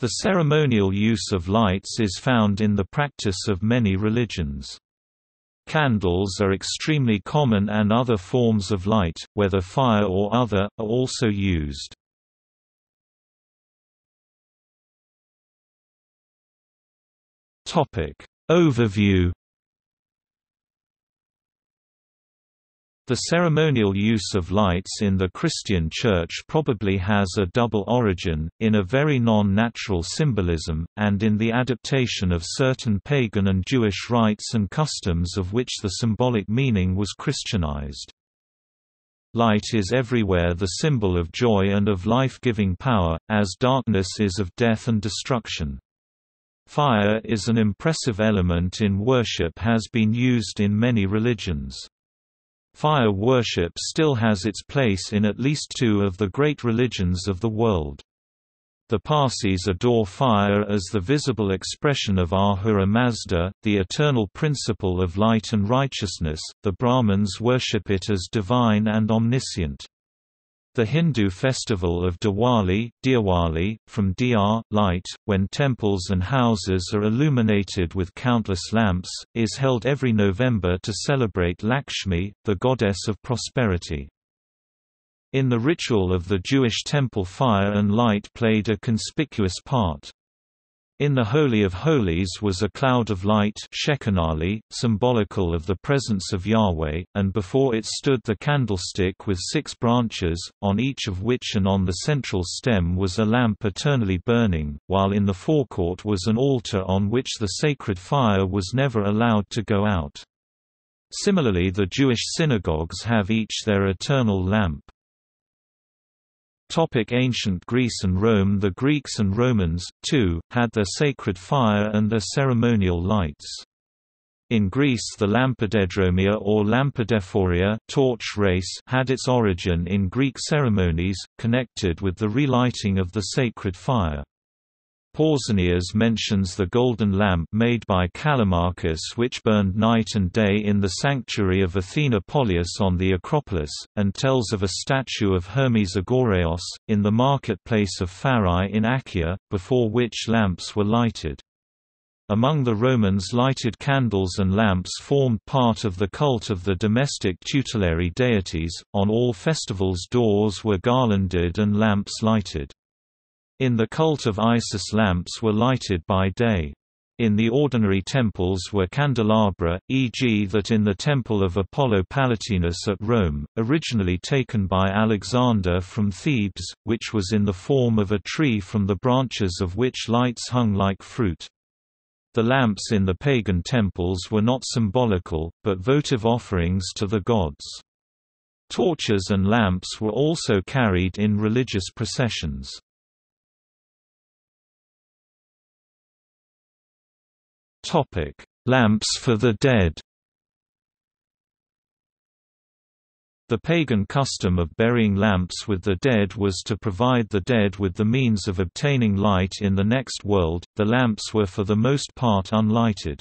The ceremonial use of lights is found in the practice of many religions. Candles are extremely common, and other forms of light, whether fire or other, are also used. Overview. The ceremonial use of lights in the Christian Church probably has a double origin, in a very non-natural symbolism, and in the adaptation of certain pagan and Jewish rites and customs of which the symbolic meaning was Christianized. Light is everywhere the symbol of joy and of life-giving power, as darkness is of death and destruction. Fire is an impressive element in worship, has been used in many religions. Fire worship still has its place in at least two of the great religions of the world. The Parsis adore fire as the visible expression of Ahura Mazda, the eternal principle of light and righteousness. The Brahmins worship it as divine and omniscient. The Hindu festival of Diwali, Diwali, from Diyar, light, when temples and houses are illuminated with countless lamps, is held every November to celebrate Lakshmi, the goddess of prosperity. In the ritual of the Jewish temple, fire and light played a conspicuous part. In the Holy of Holies was a cloud of light, Shekenali, symbolical of the presence of Yahweh, and before it stood the candlestick with 6 branches, on each of which and on the central stem was a lamp eternally burning, while in the forecourt was an altar on which the sacred fire was never allowed to go out. Similarly, the Jewish synagogues have each their eternal lamp. Ancient Greece and Rome. The Greeks and Romans, too, had their sacred fire and their ceremonial lights. In Greece, the Lampadedromia or Lampadephoria torch race had its origin in Greek ceremonies, connected with the relighting of the sacred fire. Pausanias mentions the golden lamp made by Callimachus which burned night and day in the sanctuary of Athena Polias on the Acropolis, and tells of a statue of Hermes Agoraios, in the marketplace of Phari in Accia, before which lamps were lighted. Among the Romans, lighted candles and lamps formed part of the cult of the domestic tutelary deities. On all festivals, doors were garlanded and lamps lighted. In the cult of Isis, lamps were lighted by day. In the ordinary temples were candelabra, e.g. that in the temple of Apollo Palatinus at Rome, originally taken by Alexander from Thebes, which was in the form of a tree from the branches of which lights hung like fruit. The lamps in the pagan temples were not symbolical, but votive offerings to the gods. Torches and lamps were also carried in religious processions. Lamps for the dead. The pagan custom of burying lamps with the dead was to provide the dead with the means of obtaining light in the next world. The lamps were for the most part unlighted.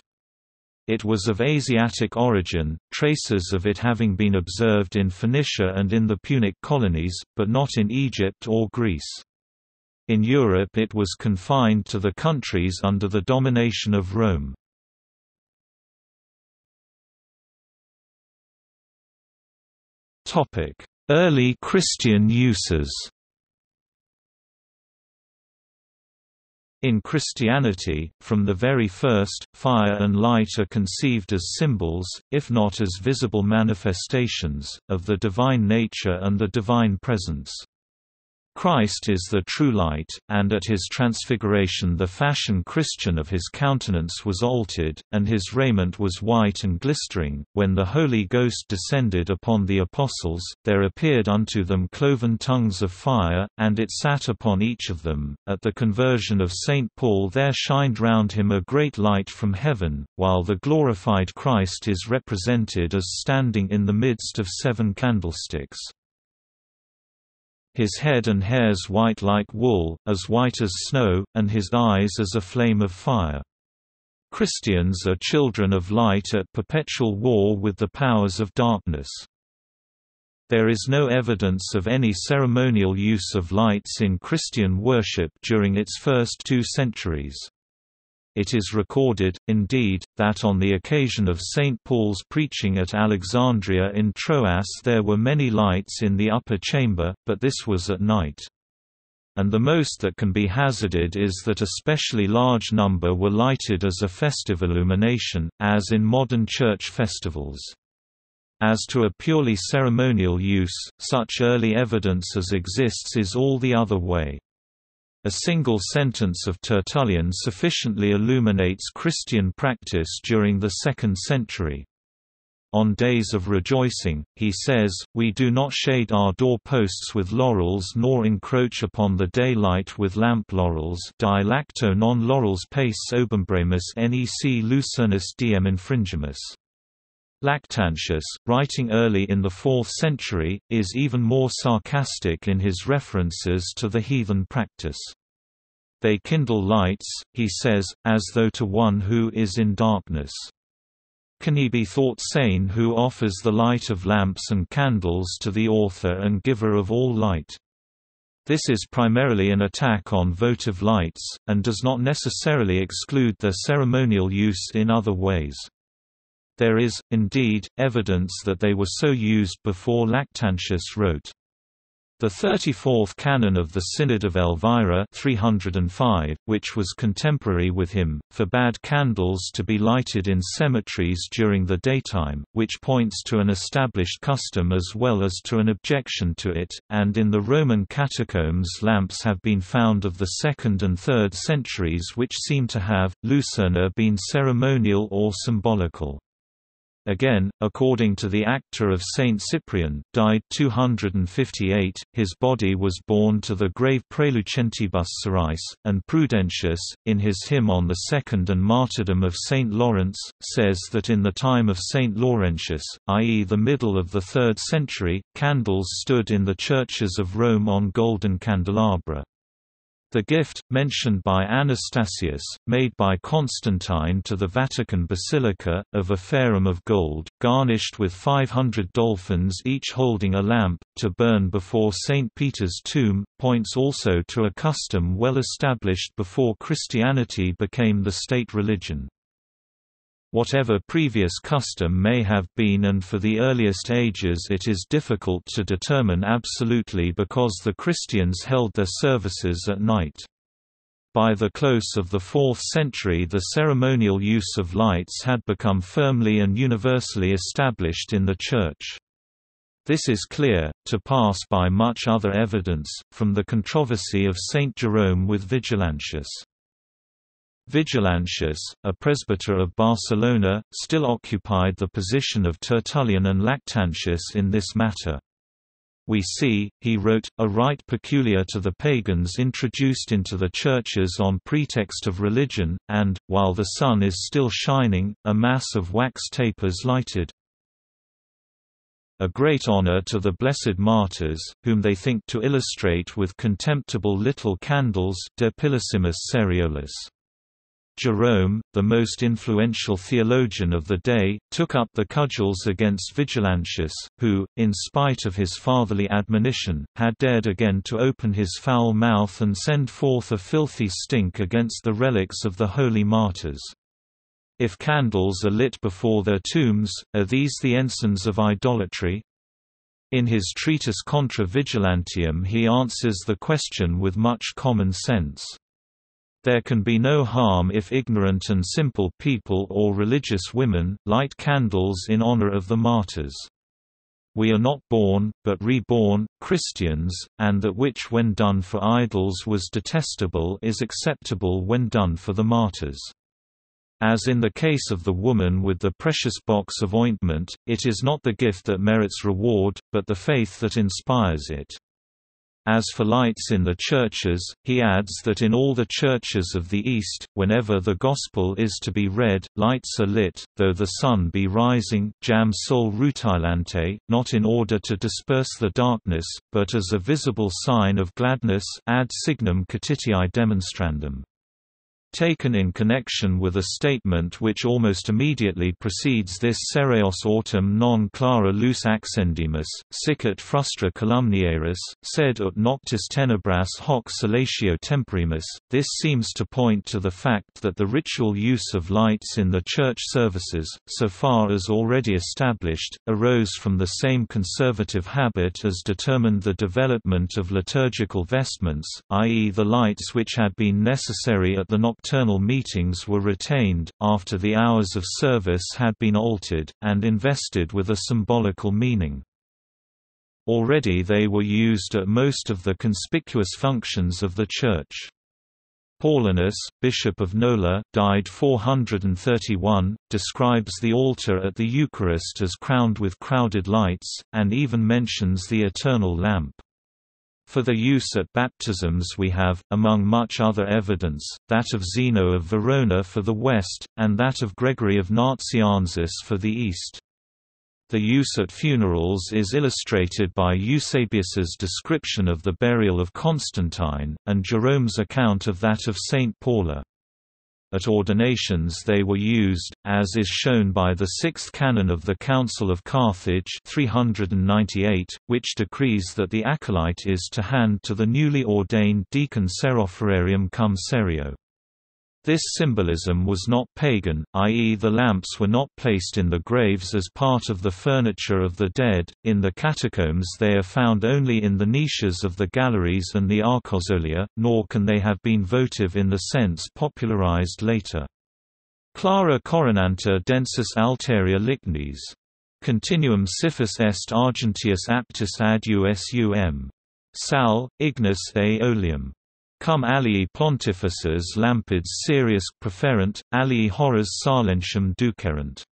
It was of Asiatic origin, traces of it having been observed in Phoenicia and in the Punic colonies, but not in Egypt or Greece. In Europe it was confined to the countries under the domination of Rome. Early Christian uses. In Christianity, from the very first, fire and light are conceived as symbols, if not as visible manifestations, of the divine nature and the divine presence. Christ is the true light, and at his transfiguration the fashion Christian of his countenance was altered, and his raiment was white and glistering. When the Holy Ghost descended upon the apostles, there appeared unto them cloven tongues of fire, and it sat upon each of them. At the conversion of St. Paul there shined round him a great light from heaven, while the glorified Christ is represented as standing in the midst of 7 candlesticks. His head and hairs white like wool, as white as snow, and his eyes as a flame of fire. Christians are children of light at perpetual war with the powers of darkness. There is no evidence of any ceremonial use of lights in Christian worship during its first 2 centuries. It is recorded, indeed, that on the occasion of St. Paul's preaching at Alexandria in Troas there were many lights in the upper chamber, but this was at night. And the most that can be hazarded is that a specially large number were lighted as a festive illumination, as in modern church festivals. As to a purely ceremonial use, such early evidence as exists is all the other way. A single sentence of Tertullian sufficiently illuminates Christian practice during the 2nd century. On days of rejoicing, he says, "We do not shade our doorposts with laurels nor encroach upon the daylight with lamp laurels. Dialacto non laurels pace obumbramus nec lucernus diem infringimus." Lactantius, writing early in the 4th century, is even more sarcastic in his references to the heathen practice. "They kindle lights," he says, "as though to one who is in darkness. Can he be thought sane who offers the light of lamps and candles to the author and giver of all light?" This is primarily an attack on votive lights, and does not necessarily exclude their ceremonial use in other ways. There is, indeed, evidence that they were so used before Lactantius wrote. The 34th canon of the Synod of Elvira 305, which was contemporary with him, forbade candles to be lighted in cemeteries during the daytime, which points to an established custom as well as to an objection to it, and in the Roman catacombs lamps have been found of the 2nd and 3rd centuries which seem to have, lucerna been ceremonial or symbolical. Again, according to the Acta of Saint Cyprian, died 258, his body was borne to the grave Prelucentibus Sarais, and Prudentius, in his hymn on the Second and Martyrdom of Saint Lawrence, says that in the time of Saint Laurentius, i.e. the middle of the 3rd century, candles stood in the churches of Rome on golden candelabra. The gift, mentioned by Anastasius, made by Constantine to the Vatican Basilica, of a pharum of gold, garnished with 500 dolphins each holding a lamp, to burn before St. Peter's tomb, points also to a custom well established before Christianity became the state religion. Whatever previous custom may have been, and for the earliest ages it is difficult to determine absolutely because the Christians held their services at night. By the close of the 4th century the ceremonial use of lights had become firmly and universally established in the Church. This is clear, to pass by much other evidence, from the controversy of Saint Jerome with Vigilantius. Vigilantius, a presbyter of Barcelona, still occupied the position of Tertullian and Lactantius in this matter. "We see," he wrote, "a rite peculiar to the pagans introduced into the churches on pretext of religion, and, while the sun is still shining, a mass of wax tapers lighted. A great honor to the blessed martyrs, whom they think to illustrate with contemptible little candles de pillissimus seriolis." Jerome, the most influential theologian of the day, took up the cudgels against Vigilantius, who, in spite of his fatherly admonition, had dared again to open his foul mouth and send forth a filthy stink against the relics of the holy martyrs. "If candles are lit before their tombs, are these the ensigns of idolatry?" In his treatise Contra Vigilantium he answers the question with much common sense. "There can be no harm if ignorant and simple people or religious women light candles in honor of the martyrs. We are not born, but reborn, Christians, and that which when done for idols was detestable is acceptable when done for the martyrs. As in the case of the woman with the precious box of ointment, it is not the gift that merits reward, but the faith that inspires it." As for lights in the churches, he adds that in all the churches of the East, whenever the Gospel is to be read, lights are lit, though the sun be rising, jam sol rutilante, not in order to disperse the darkness, but as a visible sign of gladness, ad signum catitii demonstrandum. taken in connection with a statement which almost immediately precedes this: Sereos autem non clara lus accendimus, sic et frustra calumniaris, sed ut noctis tenebras hoc salatio temprimus. This seems to point to the fact that the ritual use of lights in the church services, so far as already established, arose from the same conservative habit as determined the development of liturgical vestments, i.e. the lights which had been necessary at the nocturnal meetings were retained, after the hours of service had been altered, and invested with a symbolical meaning. Already they were used at most of the conspicuous functions of the Church. Paulinus, Bishop of Nola, died 431, describes the altar at the Eucharist as crowned with crowded lights, and even mentions the eternal lamp. For the use at baptisms we have, among much other evidence, that of Zeno of Verona for the west, and that of Gregory of Nazianzus for the east. The use at funerals is illustrated by Eusebius's description of the burial of Constantine, and Jerome's account of that of St. Paula. At ordinations they were used, as is shown by the sixth canon of the Council of Carthage 398, which decrees that the acolyte is to hand to the newly ordained deacon serofrarium cum serio. This symbolism was not pagan, i.e. the lamps were not placed in the graves as part of the furniture of the dead. In the catacombs they are found only in the niches of the galleries and the arcosolia, nor can they have been votive in the sense popularized later. Clara coronanta densis alteria lignis. Continuum siphus est argentius aptus ad usum. Sal, ignis a oleum. Cum alii pontifices lampids serius preferent, alii horrors silentium ducerent.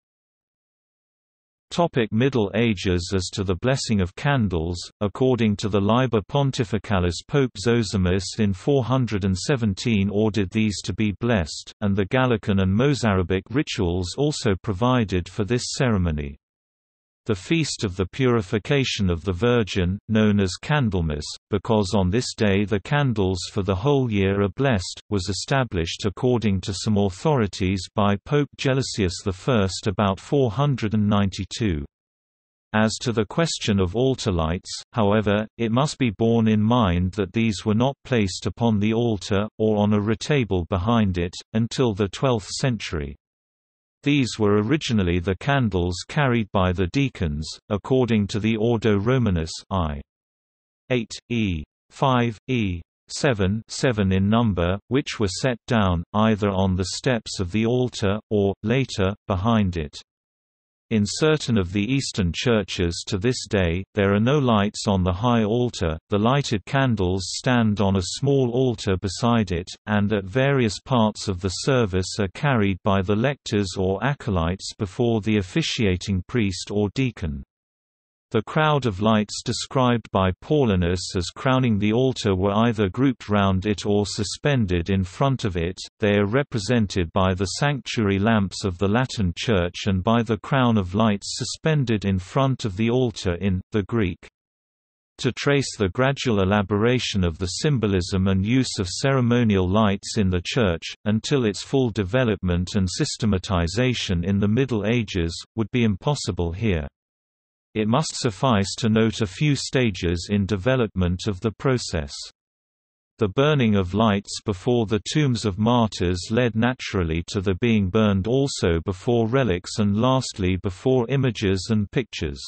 Topic: Middle Ages. As to the blessing of candles, according to the Liber Pontificalis, Pope Zosimus in 417 ordered these to be blessed, and the Gallican and Mozarabic rituals also provided for this ceremony. The Feast of the Purification of the Virgin, known as Candlemas, because on this day the candles for the whole year are blessed, was established according to some authorities by Pope Gelasius I about 492. As to the question of altar lights, however, it must be borne in mind that these were not placed upon the altar, or on a retable behind it, until the 12th century. These were originally the candles carried by the deacons, according to the Ordo Romanus I. 8, E. 5, E. 7, 7 in number, which were set down, either on the steps of the altar, or, later, behind it. In certain of the Eastern churches to this day, there are no lights on the high altar, the lighted candles stand on a small altar beside it, and at various parts of the service are carried by the lectors or acolytes before the officiating priest or deacon. The crowd of lights described by Paulinus as crowning the altar were either grouped round it or suspended in front of it. They are represented by the sanctuary lamps of the Latin Church and by the crown of lights suspended in front of the altar in the Greek. To trace the gradual elaboration of the symbolism and use of ceremonial lights in the Church, until its full development and systematization in the Middle Ages, would be impossible here. It must suffice to note a few stages in development of the process. The burning of lights before the tombs of martyrs led naturally to the being burned also before relics and lastly before images and pictures.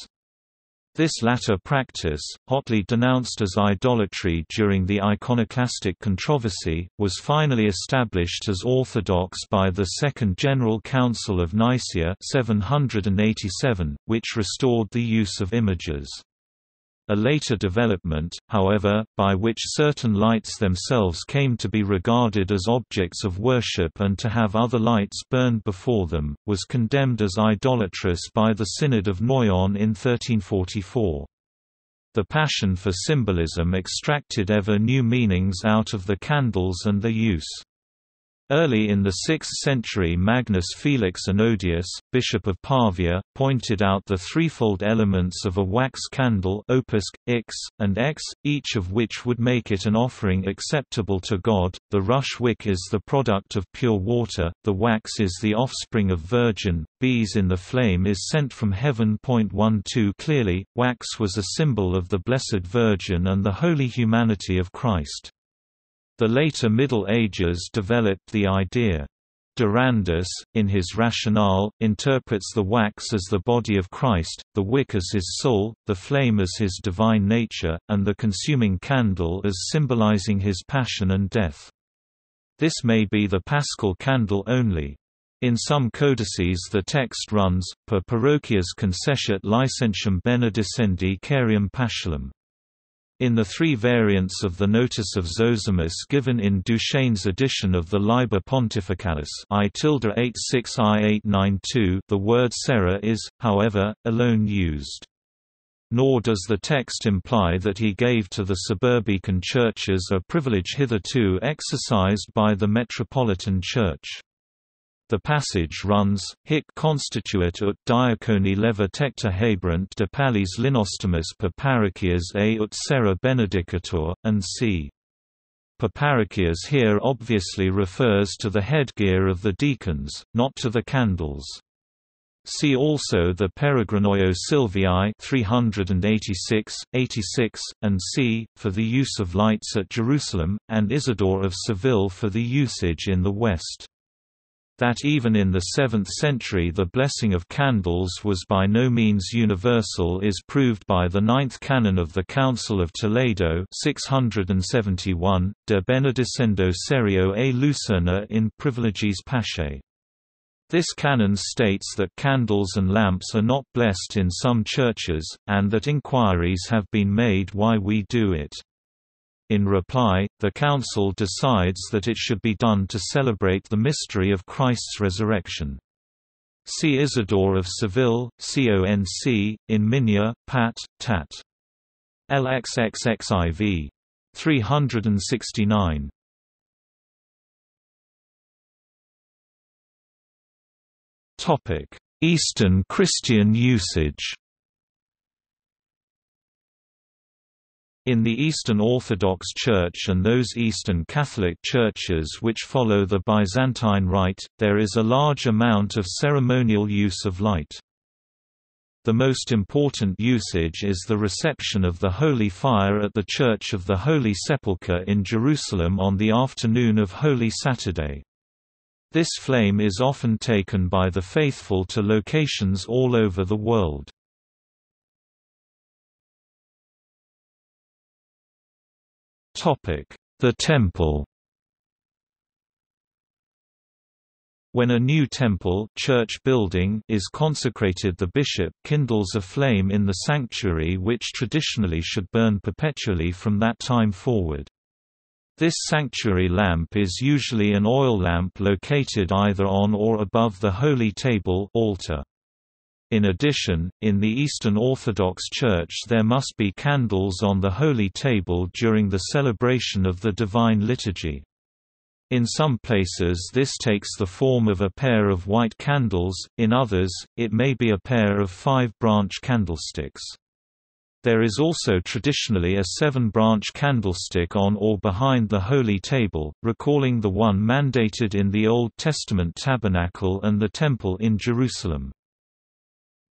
This latter practice, hotly denounced as idolatry during the iconoclastic controversy, was finally established as orthodox by the Second General Council of Nicaea 787, which restored the use of images. A later development, however, by which certain lights themselves came to be regarded as objects of worship and to have other lights burned before them, was condemned as idolatrous by the Synod of Noyon in 1344. The passion for symbolism extracted ever new meanings out of the candles and their use. Early in the 6th century Magnus Felix Anodius, Bishop of Pavia, pointed out the threefold elements of a wax candle opusc, ix, and x, each of which would make it an offering acceptable to God. The rush wick is the product of pure water, the wax is the offspring of virgin, bees in the flame is sent from heaven. 12 Clearly, wax was a symbol of the Blessed Virgin and the holy humanity of Christ. The later Middle Ages developed the idea. Durandus, in his Rationale, interprets the wax as the body of Christ, the wick as his soul, the flame as his divine nature, and the consuming candle as symbolizing his passion and death. This may be the Paschal candle only. In some codices the text runs, per parochias concessit licentium benedicendi carium paschalum. In the three variants of the notice of Zosimus given in Duchesne's edition of the Liber Pontificalis I-86I892, the word serra is, however, alone used. Nor does the text imply that he gave to the suburbican churches a privilege hitherto exercised by the metropolitan church. The passage runs, hic constituit ut diaconi lever tecta haberant de palis linostomus per parochias a ut serra benedicator, and c. Per parochias here obviously refers to the headgear of the deacons, not to the candles. See also the Peregrinoio Silvii 386, 86, and c. for the use of lights at Jerusalem, and Isidore of Seville for the usage in the West. That even in the 7th century the blessing of candles was by no means universal is proved by the 9th canon of the Council of Toledo 671, De benedicendo serio a lucerna in privileges pace. This canon states that candles and lamps are not blessed in some churches, and that inquiries have been made why we do it. In reply, the Council decides that it should be done to celebrate the mystery of Christ's resurrection. See Isidore of Seville, Conc, in Minia, Pat, Tat. LXXXIV. 369. Eastern Christian usage. In the Eastern Orthodox Church and those Eastern Catholic churches which follow the Byzantine Rite, there is a large amount of ceremonial use of light. The most important usage is the reception of the Holy Fire at the Church of the Holy Sepulchre in Jerusalem on the afternoon of Holy Saturday. This flame is often taken by the faithful to locations all over the world. The Temple. When a new temple church building is consecrated, the bishop kindles a flame in the sanctuary which traditionally should burn perpetually from that time forward. This sanctuary lamp is usually an oil lamp located either on or above the Holy Table altar. In addition, in the Eastern Orthodox Church there must be candles on the Holy Table during the celebration of the Divine Liturgy. In some places this takes the form of a pair of white candles, in others, it may be a pair of five-branch candlesticks. There is also traditionally a seven-branch candlestick on or behind the Holy Table, recalling the one mandated in the Old Testament tabernacle and the Temple in Jerusalem.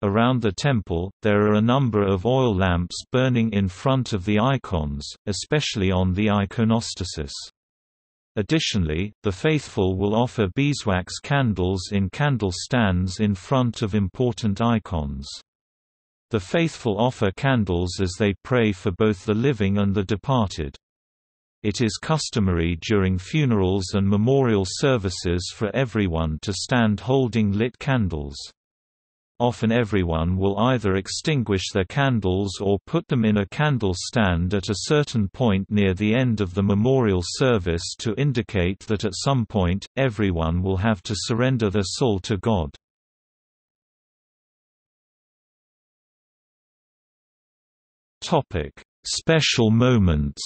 Around the temple, there are a number of oil lamps burning in front of the icons, especially on the iconostasis. Additionally, the faithful will offer beeswax candles in candle stands in front of important icons. The faithful offer candles as they pray for both the living and the departed. It is customary during funerals and memorial services for everyone to stand holding lit candles. Often everyone will either extinguish their candles or put them in a candle stand at a certain point near the end of the memorial service to indicate that at some point, everyone will have to surrender their soul to God. Special moments.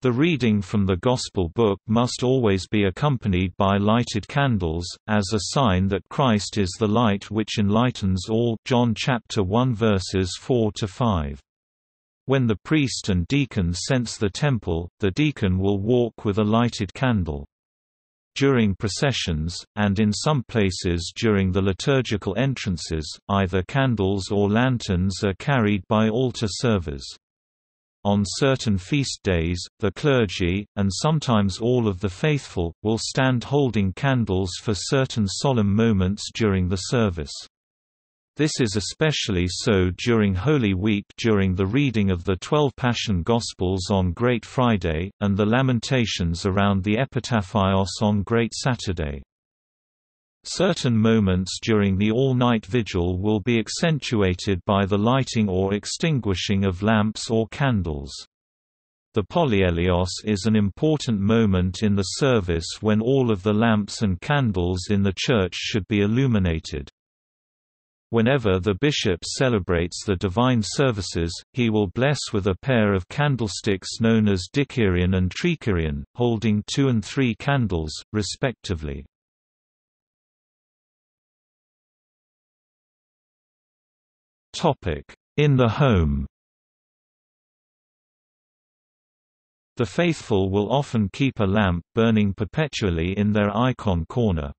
The reading from the Gospel book must always be accompanied by lighted candles, as a sign that Christ is the light which enlightens all. John chapter 1 verses 4–5. When the priest and deacon sense the temple, the deacon will walk with a lighted candle. During processions, and in some places during the liturgical entrances, either candles or lanterns are carried by altar servers. On certain feast days, the clergy, and sometimes all of the faithful, will stand holding candles for certain solemn moments during the service. This is especially so during Holy Week during the reading of the 12 Passion Gospels on Great Friday, and the Lamentations around the Epitaphios on Great Saturday. Certain moments during the all-night vigil will be accentuated by the lighting or extinguishing of lamps or candles. The Polyelios is an important moment in the service when all of the lamps and candles in the church should be illuminated. Whenever the bishop celebrates the divine services, he will bless with a pair of candlesticks known as Dikirion and Trikirion, holding 2 and 3 candles, respectively. In the home. The faithful will often keep a lamp burning perpetually in their icon corner.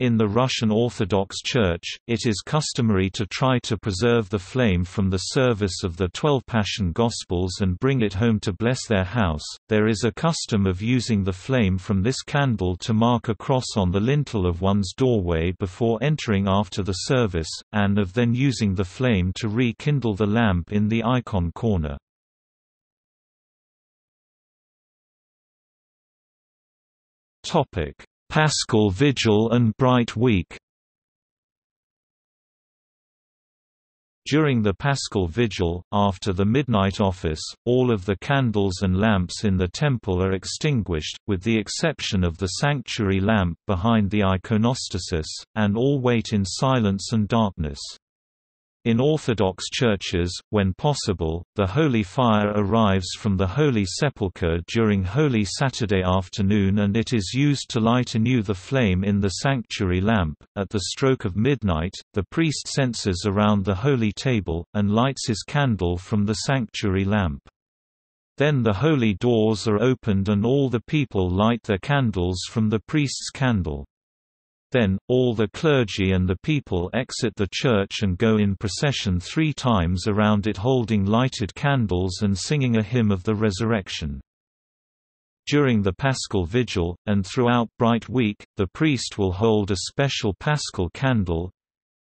In the Russian Orthodox Church, it is customary to try to preserve the flame from the service of the 12 Passion Gospels and bring it home to bless their house. There is a custom of using the flame from this candle to mark a cross on the lintel of one's doorway before entering after the service, and of then using the flame to rekindle the lamp in the icon corner. Paschal Vigil and Bright Week. During the Paschal Vigil, after the midnight office, all of the candles and lamps in the temple are extinguished, with the exception of the sanctuary lamp behind the iconostasis, and all wait in silence and darkness. In Orthodox churches, when possible, the holy fire arrives from the Holy Sepulchre during Holy Saturday afternoon and it is used to light anew the flame in the sanctuary lamp. At the stroke of midnight, the priest senses around the Holy Table, and lights his candle from the sanctuary lamp. Then the holy doors are opened and all the people light their candles from the priest's candle. Then, all the clergy and the people exit the church and go in procession 3 times around it holding lighted candles and singing a hymn of the resurrection. During the Paschal Vigil, and throughout Bright Week, the priest will hold a special Paschal candle.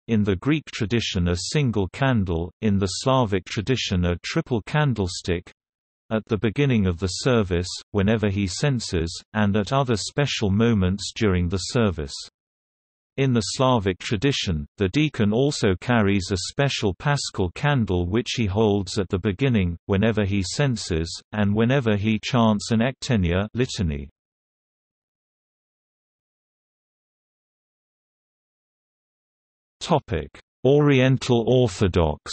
In the Greek tradition a single candle, in the Slavic tradition a triple candlestick. At the beginning of the service, whenever he senses, and at other special moments during the service. In the Slavic tradition, the deacon also carries a special Paschal candle which he holds at the beginning, whenever he senses, and whenever he chants an ectenia litany. Oriental Orthodox.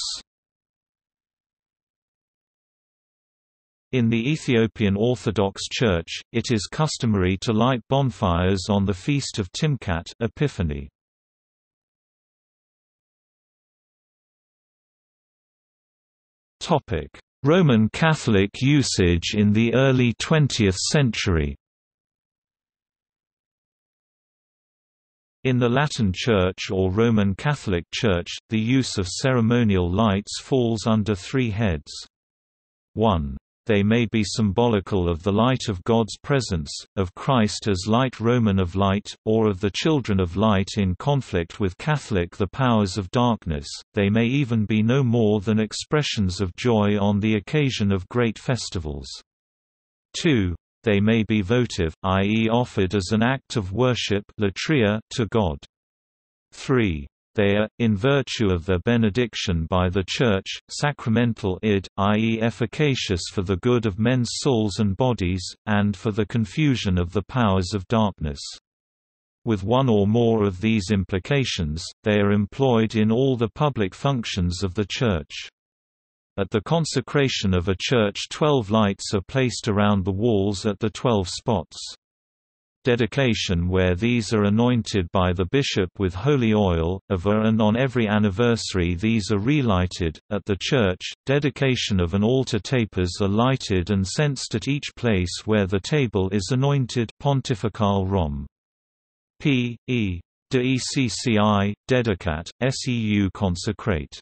In the Ethiopian Orthodox Church, it is customary to light bonfires on the Feast of Timkat Epiphany. Roman Catholic usage in the early 20th century. In the Latin Church or Roman Catholic Church, the use of ceremonial lights falls under 3 heads. 1. They may be symbolical of the light of God's presence, of Christ as light Roman of light, or of the children of light in conflict with Catholic the powers of darkness. They may even be no more than expressions of joy on the occasion of great festivals. 2. They may be votive, i.e. offered as an act of worship to God. 3. They are, in virtue of their benediction by the Church, sacramental i.e. efficacious for the good of men's souls and bodies, and for the confusion of the powers of darkness. With one or more of these implications, they are employed in all the public functions of the Church. At the consecration of a church 12 lights are placed around the walls at the 12 spots. Dedication, where these are anointed by the bishop with holy oil, and on every anniversary these are relighted. At the church, dedication of an altar tapers are lighted and sensed at each place where the table is anointed. Pontifical Rom. P.E. de Ecci, Dedicat, Seu Consecrate.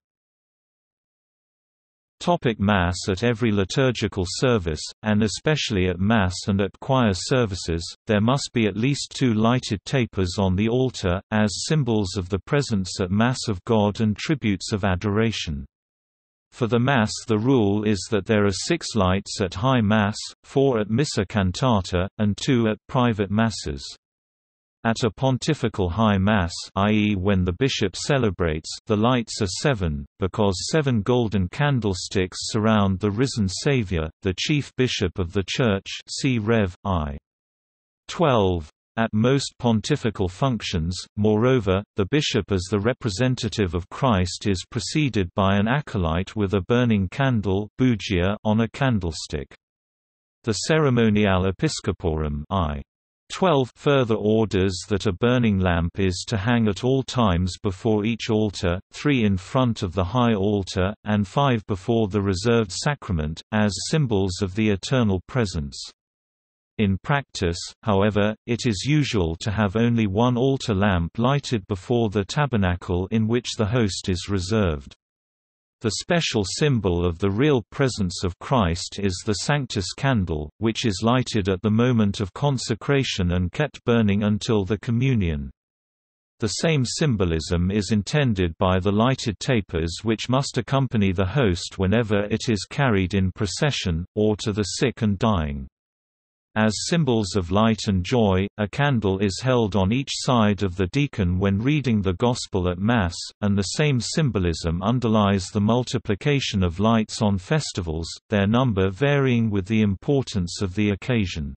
Topic: Mass. At every liturgical service, and especially at Mass and at choir services, there must be at least 2 lighted tapers on the altar, as symbols of the presence at Mass of God and tributes of adoration. For the Mass the rule is that there are 6 lights at High Mass, 4 at Missa Cantata, and 2 at private Masses. At a pontifical high mass, i.e. when the bishop celebrates, the lights are 7, because 7 golden candlesticks surround the risen Savior, the chief bishop of the church. See Rev. I. 12. At most pontifical functions, moreover, the bishop as the representative of Christ is preceded by an acolyte with a burning candle (bugia) on a candlestick. The Ceremonial Episcoporum I. 12 further orders that a burning lamp is to hang at all times before each altar, 3 in front of the high altar, and 5 before the reserved sacrament, as symbols of the eternal presence. In practice, however, it is usual to have only 1 altar lamp lighted before the tabernacle in which the host is reserved. The special symbol of the real presence of Christ is the Sanctus candle, which is lighted at the moment of consecration and kept burning until the communion. The same symbolism is intended by the lighted tapers which must accompany the host whenever it is carried in procession, or to the sick and dying. As symbols of light and joy, a candle is held on each side of the deacon when reading the Gospel at Mass, and the same symbolism underlies the multiplication of lights on festivals, their number varying with the importance of the occasion.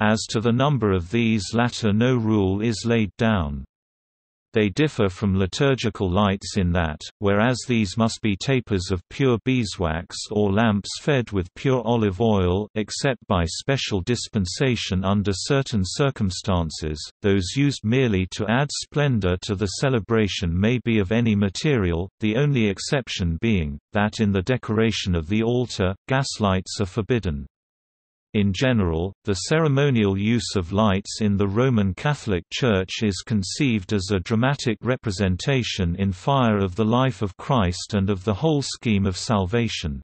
As to the number of these latter, no rule is laid down. They differ from liturgical lights in that, whereas these must be tapers of pure beeswax or lamps fed with pure olive oil, except by special dispensation under certain circumstances, those used merely to add splendor to the celebration may be of any material, the only exception being, that in the decoration of the altar, gaslights are forbidden. In general, the ceremonial use of lights in the Roman Catholic Church is conceived as a dramatic representation in fire of the life of Christ and of the whole scheme of salvation.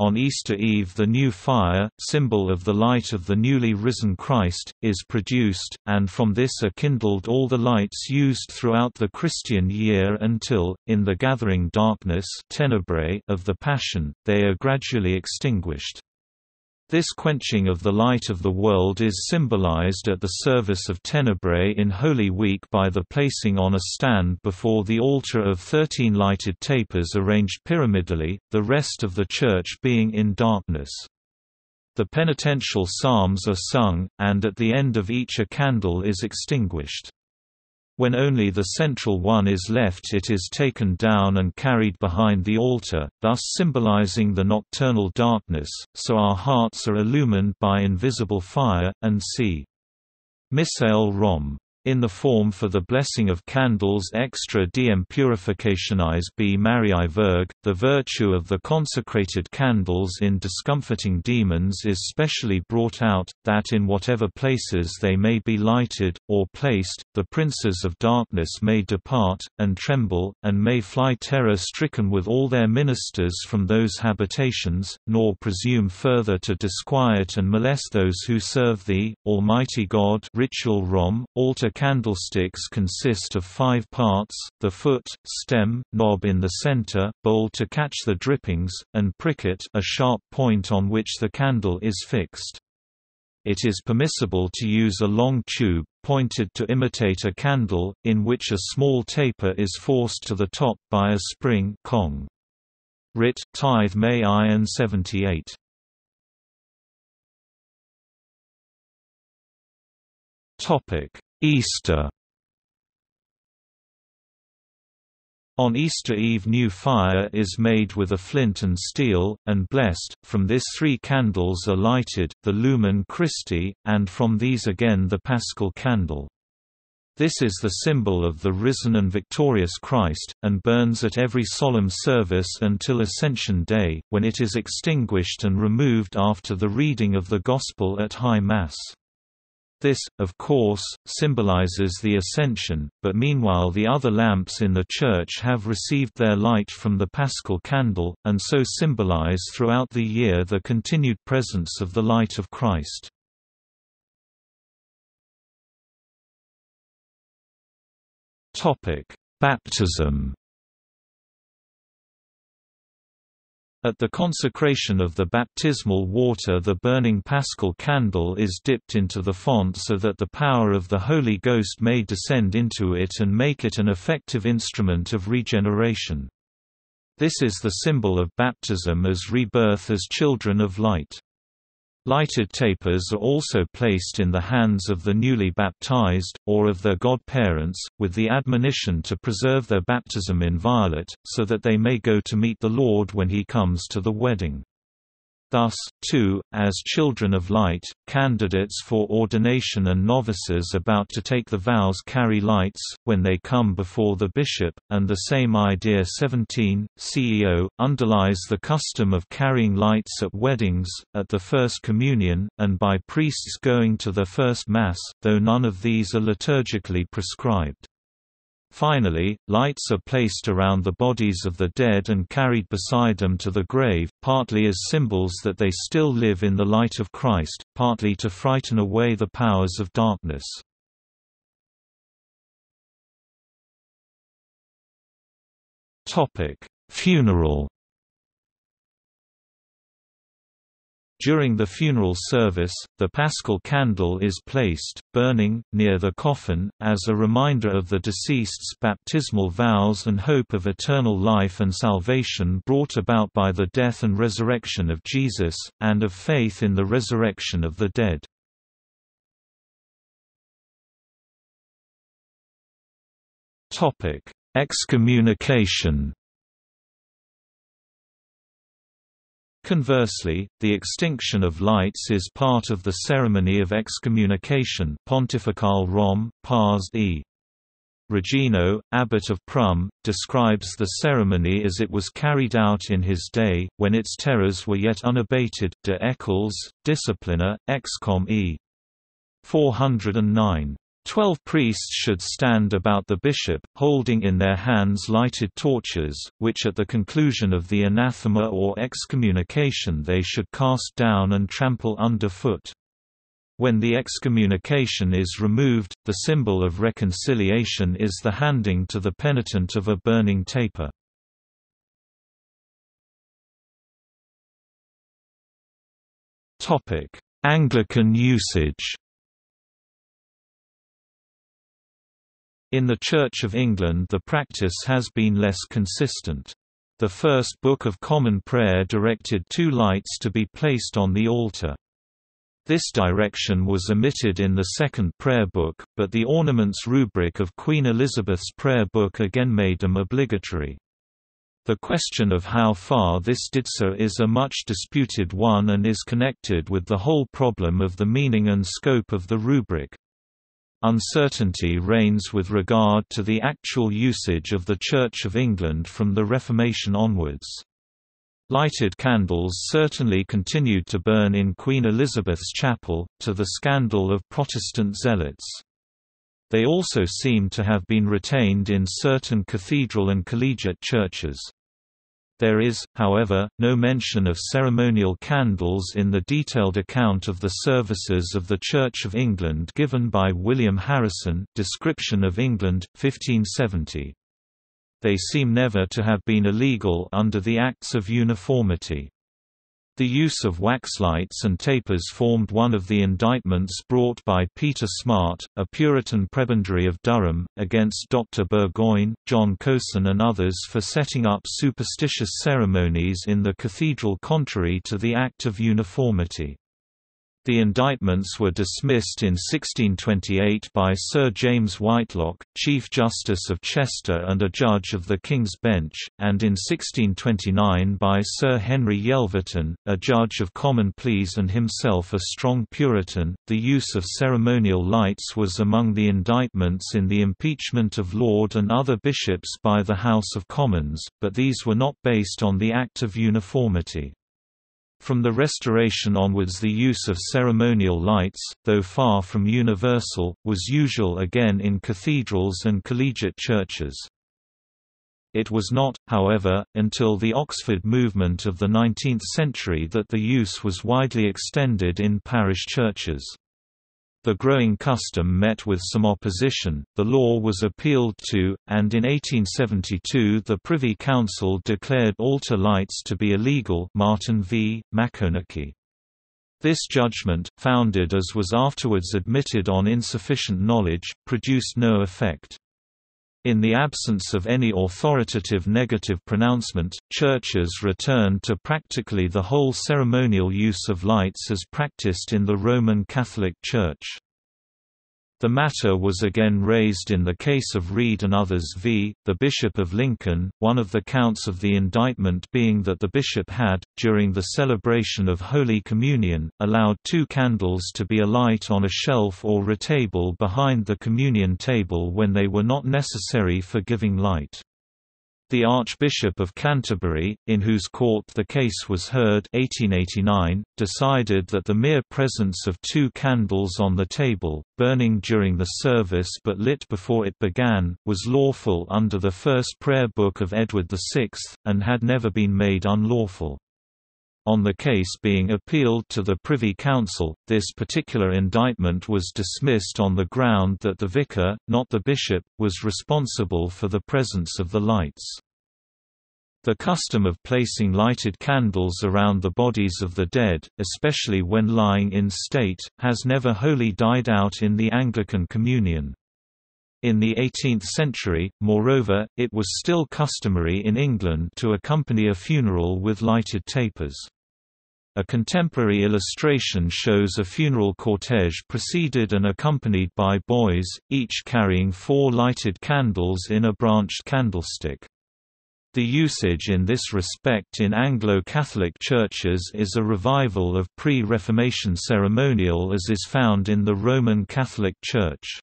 On Easter Eve, the new fire, symbol of the light of the newly risen Christ, is produced, and from this are kindled all the lights used throughout the Christian year until, in the gathering darkness (tenebrae) of the Passion, they are gradually extinguished. This quenching of the light of the world is symbolized at the service of Tenebrae in Holy Week by the placing on a stand before the altar of 13 lighted tapers arranged pyramidally, the rest of the church being in darkness. The penitential psalms are sung, and at the end of each a candle is extinguished. When only the central one is left, it is taken down and carried behind the altar, thus symbolizing the nocturnal darkness, so our hearts are illumined by invisible fire, and see Missale Rom. In the form for the blessing of candles extra diem purificationis B. Mariae Virg, the virtue of the consecrated candles in discomfiting demons is specially brought out, that in whatever places they may be lighted, or placed, the princes of darkness may depart, and tremble, and may fly terror stricken with all their ministers from those habitations, nor presume further to disquiet and molest those who serve thee, Almighty God. Ritual Rom. Altar candlesticks consist of 5 parts: the foot, stem, knob in the center, bowl to catch the drippings, and pricket, a sharp point on which the candle is fixed. It is permissible to use a long tube, pointed to imitate a candle, in which a small taper is forced to the top by a spring kong. Writ. Tithe May I and 78. Easter. On Easter Eve new fire is made with a flint and steel, and blessed, from this three candles are lighted, the Lumen Christi, and from these again the Paschal candle. This is the symbol of the risen and victorious Christ, and burns at every solemn service until Ascension Day, when it is extinguished and removed after the reading of the Gospel at High Mass. This, of course, symbolizes the Ascension, but meanwhile the other lamps in the Church have received their light from the Paschal candle, and so symbolize throughout the year the continued presence of the light of Christ. Baptism. At the consecration of the baptismal water, the burning Paschal candle is dipped into the font so that the power of the Holy Ghost may descend into it and make it an effective instrument of regeneration. This is the symbol of baptism as rebirth as children of light. Lighted tapers are also placed in the hands of the newly baptized, or of their godparents, with the admonition to preserve their baptism inviolate, so that they may go to meet the Lord when he comes to the wedding. Thus, too, as children of light, candidates for ordination and novices about to take the vows carry lights, when they come before the bishop, and the same idea 17, CEO, underlies the custom of carrying lights at weddings, at the First Communion, and by priests going to the First Mass, though none of these are liturgically prescribed. Finally, lights are placed around the bodies of the dead and carried beside them to the grave, partly as symbols that they still live in the light of Christ, partly to frighten away the powers of darkness. Funeral. During the funeral service, the Paschal candle is placed, burning, near the coffin, as a reminder of the deceased's baptismal vows and hope of eternal life and salvation brought about by the death and resurrection of Jesus, and of faith in the resurrection of the dead. Excommunication. Conversely, the extinction of lights is part of the ceremony of excommunication. Pontifical Rom. Pars E. Regino, abbot of Prum, describes the ceremony as it was carried out in his day, when its terrors were yet unabated. De Eccles, Disciplina, Excom E. 409. 12 priests should stand about the bishop, holding in their hands lighted torches, which at the conclusion of the anathema or excommunication they should cast down and trample underfoot. When the excommunication is removed, the symbol of reconciliation is the handing to the penitent of a burning taper. Anglican usage. In the Church of England the practice has been less consistent. The First Book of Common Prayer directed two lights to be placed on the altar. This direction was omitted in the Second Prayer Book, but the ornaments rubric of Queen Elizabeth's Prayer Book again made them obligatory. The question of how far this did so is a much disputed one and is connected with the whole problem of the meaning and scope of the rubric. Uncertainty reigns with regard to the actual usage of the Church of England from the Reformation onwards. Lighted candles certainly continued to burn in Queen Elizabeth's Chapel, to the scandal of Protestant zealots. They also seem to have been retained in certain cathedral and collegiate churches. There is, however, no mention of ceremonial candles in the detailed account of the services of the Church of England given by William Harrison, Description of England, 1570. They seem never to have been illegal under the Acts of Uniformity. The use of wax lights and tapers formed one of the indictments brought by Peter Smart, a Puritan prebendary of Durham, against Dr. Burgoyne, John Cosin and others for setting up superstitious ceremonies in the cathedral contrary to the Act of Uniformity. The indictments were dismissed in 1628 by Sir James Whitelock, Chief Justice of Chester and a judge of the King's Bench, and in 1629 by Sir Henry Yelverton, a judge of Common Pleas and himself a strong Puritan. The use of ceremonial lights was among the indictments in the impeachment of Laud and other bishops by the House of Commons, but these were not based on the Act of Uniformity. From the Restoration onwards, the use of ceremonial lights, though far from universal, was usual again in cathedrals and collegiate churches. It was not, however, until the Oxford movement of the 19th century that the use was widely extended in parish churches. The growing custom met with some opposition, the law was appealed to, and in 1872 the Privy Council declared altar lights to be illegal. Martin v. Maconochie. This judgment, founded as was afterwards admitted on insufficient knowledge, produced no effect. In the absence of any authoritative negative pronouncement, churches returned to practically the whole ceremonial use of lights as practiced in the Roman Catholic Church. The matter was again raised in the case of Reed and others v. the Bishop of Lincoln, one of the counts of the indictment being that the bishop had, during the celebration of Holy Communion, allowed two candles to be alight on a shelf or table behind the communion table when they were not necessary for giving light. The Archbishop of Canterbury, in whose court the case was heard 1889, decided that the mere presence of two candles on the table, burning during the service but lit before it began, was lawful under the first prayer book of Edward VI, and had never been made unlawful. On the case being appealed to the Privy Council, this particular indictment was dismissed on the ground that the vicar, not the bishop, was responsible for the presence of the lights. The custom of placing lighted candles around the bodies of the dead, especially when lying in state, has never wholly died out in the Anglican Communion. In the 18th century, moreover, it was still customary in England to accompany a funeral with lighted tapers. A contemporary illustration shows a funeral cortege preceded and accompanied by boys, each carrying four lighted candles in a branched candlestick. The usage in this respect in Anglo-Catholic churches is a revival of pre-Reformation ceremonial as is found in the Roman Catholic Church.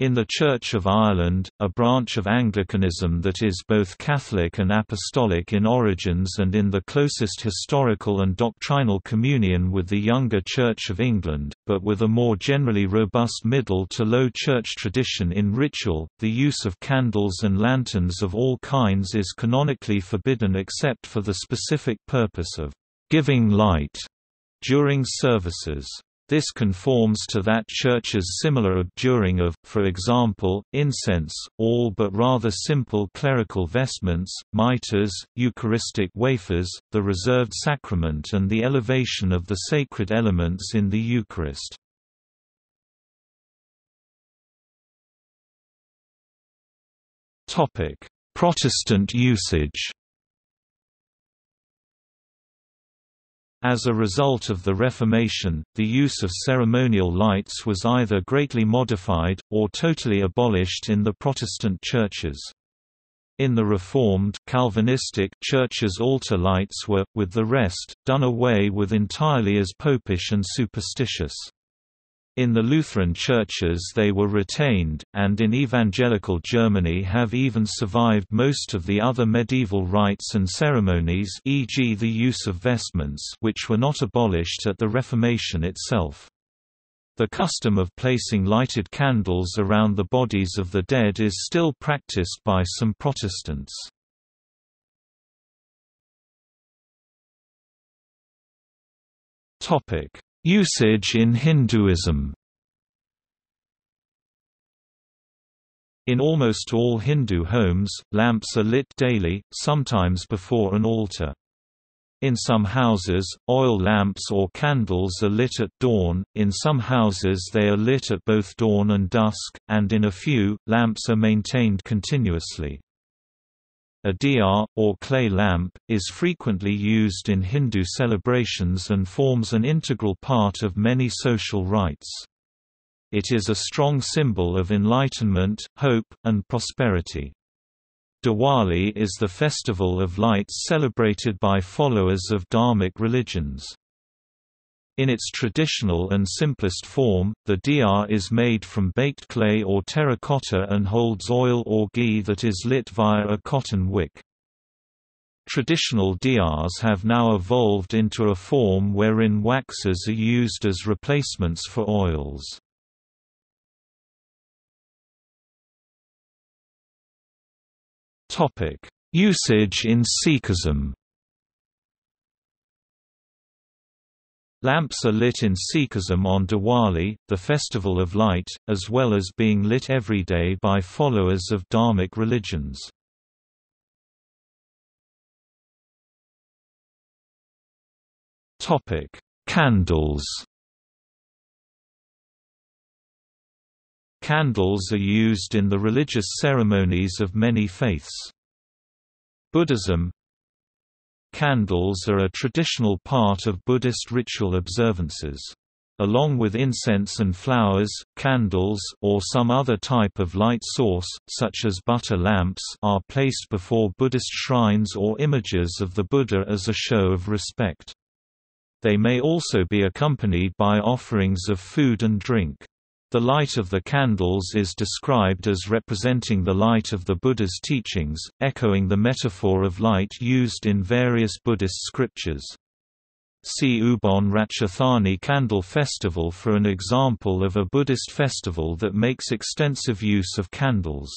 In the Church of Ireland, a branch of Anglicanism that is both Catholic and Apostolic in origins and in the closest historical and doctrinal communion with the younger Church of England, but with a more generally robust middle to low church tradition in ritual, the use of candles and lanterns of all kinds is canonically forbidden except for the specific purpose of giving light during services. This conforms to that Church's similar abjuring of, for example, incense, all but rather simple clerical vestments, mitres, Eucharistic wafers, the reserved sacrament and the elevation of the sacred elements in the Eucharist. Protestant usage. As a result of the Reformation, the use of ceremonial lights was either greatly modified, or totally abolished in the Protestant churches. In the Reformed Calvinistic churches, altar lights were, with the rest, done away with entirely as popish and superstitious. In the Lutheran churches they were retained, and in evangelical Germany have even survived most of the other medieval rites and ceremonies, e.g. the use of vestments, which were not abolished at the Reformation itself. The custom of placing lighted candles around the bodies of the dead is still practiced by some Protestants. Usage in Hinduism. In almost all Hindu homes, lamps are lit daily, sometimes before an altar. In some houses, oil lamps or candles are lit at dawn, in some houses they are lit at both dawn and dusk, and in a few, lamps are maintained continuously. A diyar, or clay lamp, is frequently used in Hindu celebrations and forms an integral part of many social rites. It is a strong symbol of enlightenment, hope, and prosperity. Diwali is the festival of lights celebrated by followers of Dharmic religions. In its traditional and simplest form, the diyar is made from baked clay or terracotta and holds oil or ghee that is lit via a cotton wick. Traditional diyars have now evolved into a form wherein waxes are used as replacements for oils. Usage in Sikhism. Lamps are lit in Sikhism on Diwali, the festival of light, as well as being lit every day by followers of Dharmic religions. Topic: Candles. Candles are used in the religious ceremonies of many faiths. Buddhism. Candles are a traditional part of Buddhist ritual observances. Along with incense and flowers, candles, or some other type of light source, such as butter lamps, are placed before Buddhist shrines or images of the Buddha as a show of respect. They may also be accompanied by offerings of food and drink. The light of the candles is described as representing the light of the Buddha's teachings, echoing the metaphor of light used in various Buddhist scriptures. See Ubon Ratchathani Candle Festival for an example of a Buddhist festival that makes extensive use of candles.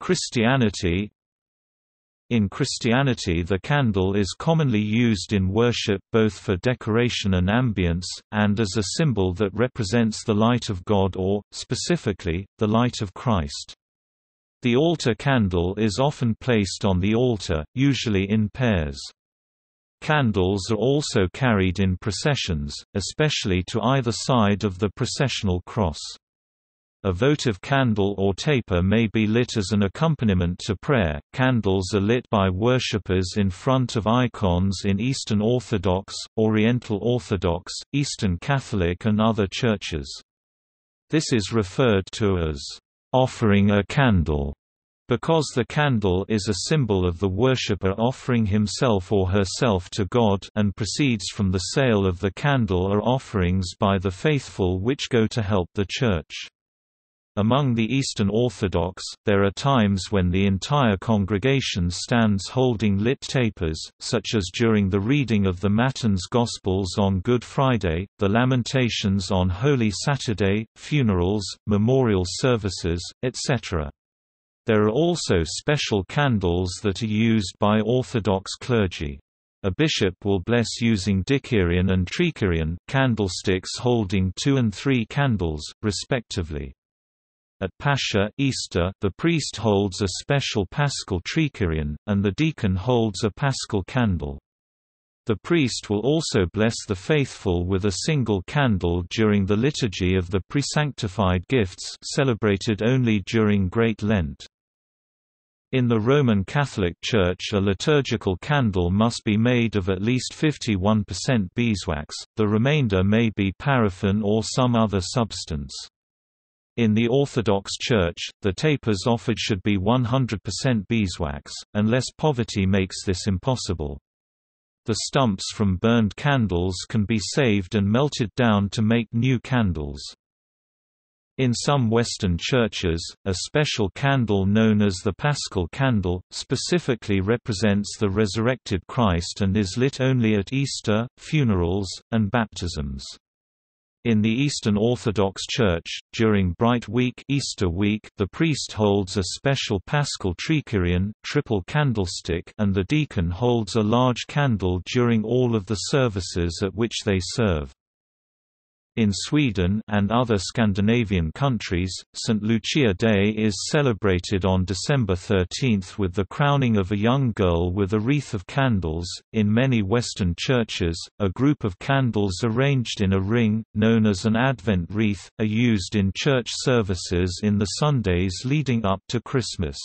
Christianity. In Christianity, the candle is commonly used in worship both for decoration and ambience, and as a symbol that represents the light of God or, specifically, the light of Christ. The altar candle is often placed on the altar, usually in pairs. Candles are also carried in processions, especially to either side of the processional cross. A votive candle or taper may be lit as an accompaniment to prayer. Candles are lit by worshippers in front of icons in Eastern Orthodox, Oriental Orthodox, Eastern Catholic, and other churches. This is referred to as offering a candle, because the candle is a symbol of the worshipper offering himself or herself to God, and proceeds from the sale of the candle are offerings by the faithful which go to help the Church. Among the Eastern Orthodox, there are times when the entire congregation stands holding lit tapers, such as during the reading of the Matins Gospels on Good Friday, the Lamentations on Holy Saturday, funerals, memorial services, etc. There are also special candles that are used by Orthodox clergy. A bishop will bless using Dikirion and Trikirion candlesticks holding 2 and 3 candles, respectively. At Pascha Easter, the priest holds a special Paschal Trikirion, and the deacon holds a Paschal candle. The priest will also bless the faithful with a single candle during the liturgy of the Presanctified Gifts, celebrated only during Great Lent. In the Roman Catholic Church, a liturgical candle must be made of at least 51% beeswax, the remainder may be paraffin or some other substance. In the Orthodox Church, the tapers offered should be 100% beeswax, unless poverty makes this impossible. The stumps from burned candles can be saved and melted down to make new candles. In some Western churches, a special candle known as the Paschal candle, specifically represents the resurrected Christ and is lit only at Easter, funerals, and baptisms. In the Eastern Orthodox Church, during Bright Week, Easter week, the priest holds a special Paschal Trikirion, triple candlestick, and the deacon holds a large candle during all of the services at which they serve. In Sweden and other Scandinavian countries, St. Lucia Day is celebrated on December 13 with the crowning of a young girl with a wreath of candles. In many Western churches, a group of candles arranged in a ring, known as an Advent wreath, are used in church services in the Sundays leading up to Christmas.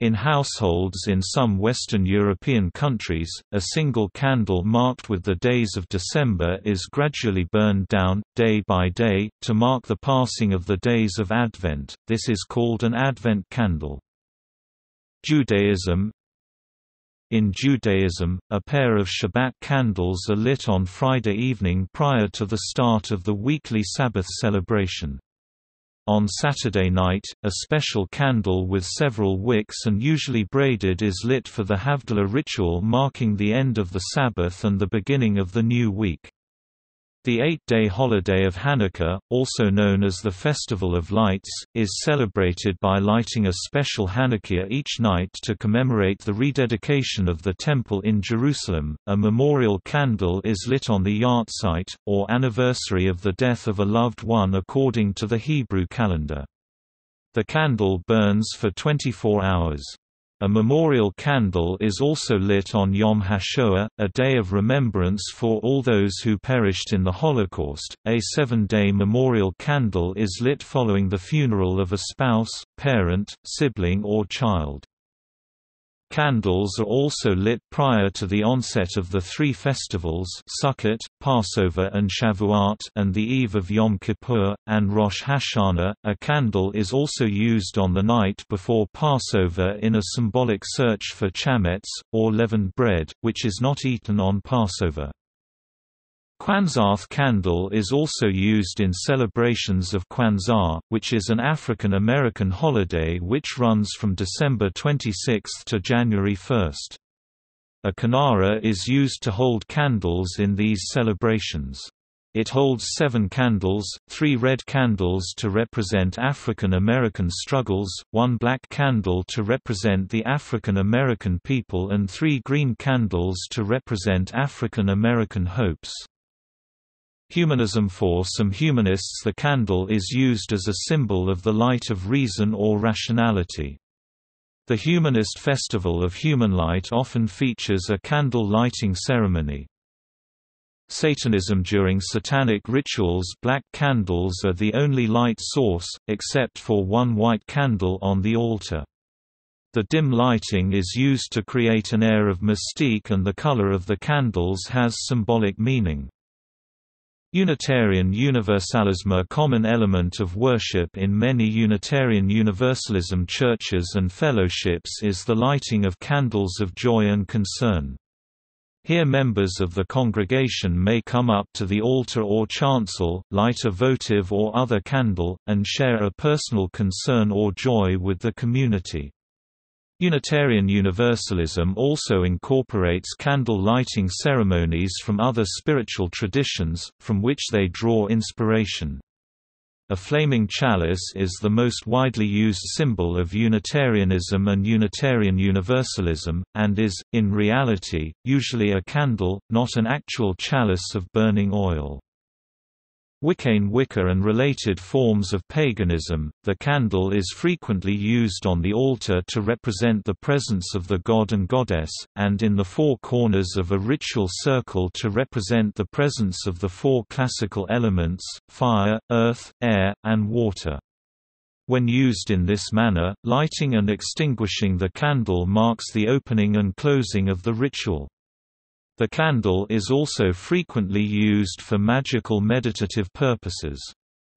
In households in some Western European countries, a single candle marked with the days of December is gradually burned down, day by day, to mark the passing of the days of Advent. This is called an Advent candle. Judaism. In Judaism, a pair of Shabbat candles are lit on Friday evening prior to the start of the weekly Sabbath celebration. On Saturday night, a special candle with several wicks and usually braided is lit for the Havdalah ritual marking the end of the Sabbath and the beginning of the new week. The eight-day holiday of Hanukkah, also known as the Festival of Lights, is celebrated by lighting a special Hanukkiah each night to commemorate the rededication of the Temple in Jerusalem. A memorial candle is lit on the yahrzeit, or anniversary of the death of a loved one according to the Hebrew calendar. The candle burns for 24 hours. A memorial candle is also lit on Yom HaShoah, a day of remembrance for all those who perished in the Holocaust. A 7-day memorial candle is lit following the funeral of a spouse, parent, sibling, or child. Candles are also lit prior to the onset of the three festivals Sukkot, Passover and Shavuot, and the eve of Yom Kippur, and Rosh Hashanah. A candle is also used on the night before Passover in a symbolic search for chametz, or leavened bread, which is not eaten on Passover. Kwanzaath candle is also used in celebrations of Kwanzaa, which is an African American holiday which runs from December 26 to January 1. A kinara is used to hold candles in these celebrations. It holds 7 candles, 3 red candles to represent African American struggles, 1 black candle to represent the African American people and 3 green candles to represent African American hopes. Humanism. For some humanists, the candle is used as a symbol of the light of reason or rationality. The humanist festival of human light often features a candle lighting ceremony. Satanism. During satanic rituals, black candles are the only light source, except for one white candle on the altar. The dim lighting is used to create an air of mystique, and the color of the candles has symbolic meaning. Unitarian Universalism. A common element of worship in many Unitarian Universalism churches and fellowships is the lighting of candles of joy and concern. Here members of the congregation may come up to the altar or chancel, light a votive or other candle, and share a personal concern or joy with the community. Unitarian Universalism also incorporates candle lighting ceremonies from other spiritual traditions, from which they draw inspiration. A flaming chalice is the most widely used symbol of Unitarianism and Unitarian Universalism, and is, in reality, usually a candle, not an actual chalice of burning oil. Wiccane. Wicca and related forms of paganism, the candle is frequently used on the altar to represent the presence of the god and goddess, and in the four corners of a ritual circle to represent the presence of the four classical elements, fire, earth, air, and water. When used in this manner, lighting and extinguishing the candle marks the opening and closing of the ritual. The candle is also frequently used for magical meditative purposes.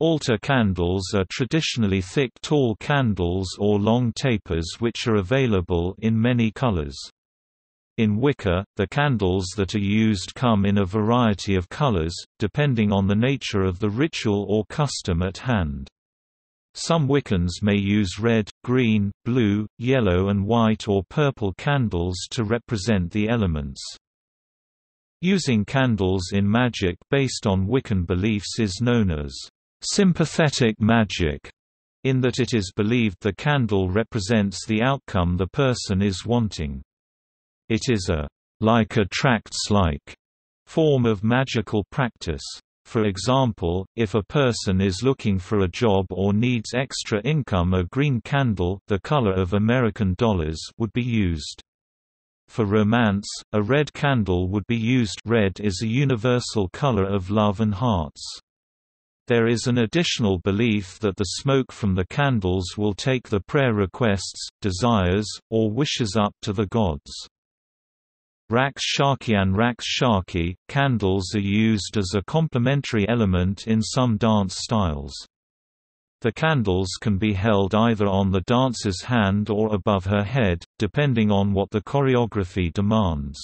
Altar candles are traditionally thick tall candles or long tapers which are available in many colors. In Wicca, the candles that are used come in a variety of colors, depending on the nature of the ritual or custom at hand. Some Wiccans may use red, green, blue, yellow and white or purple candles to represent the elements. Using candles in magic based on Wiccan beliefs is known as sympathetic magic, in that it is believed the candle represents the outcome the person is wanting. It is a like attracts-like form of magical practice. For example, if a person is looking for a job or needs extra income, a green candle, the color of American dollars, would be used. For romance, a red candle would be used. Red is a universal color of love and hearts. There is an additional belief that the smoke from the candles will take the prayer requests, desires, or wishes up to the gods. Raksh Shaki and Raksh Shaki candles are used as a complementary element in some dance styles. The candles can be held either on the dancer's hand or above her head, depending on what the choreography demands.